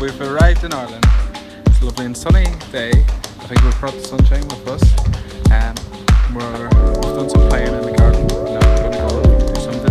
We've arrived in Ireland. It's a lovely and sunny day. I think we've brought the sunshine with us. We've done some playing in the garden. Now we're going to go and do some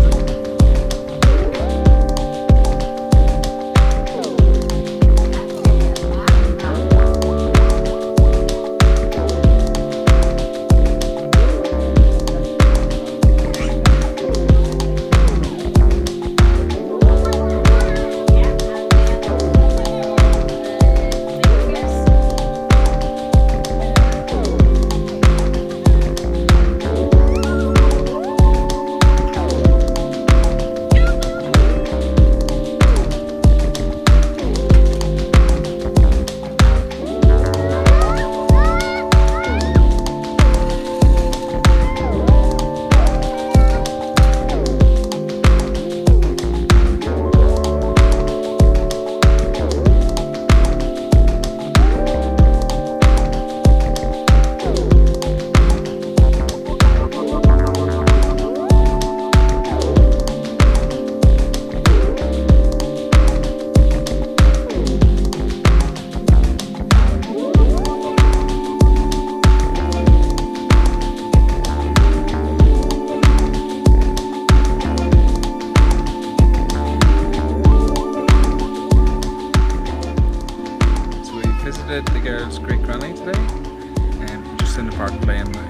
the girls' great granny today, and just in the park playing now.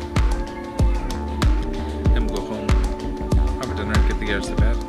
Then we'll go home, have a dinner, get the girls to bed.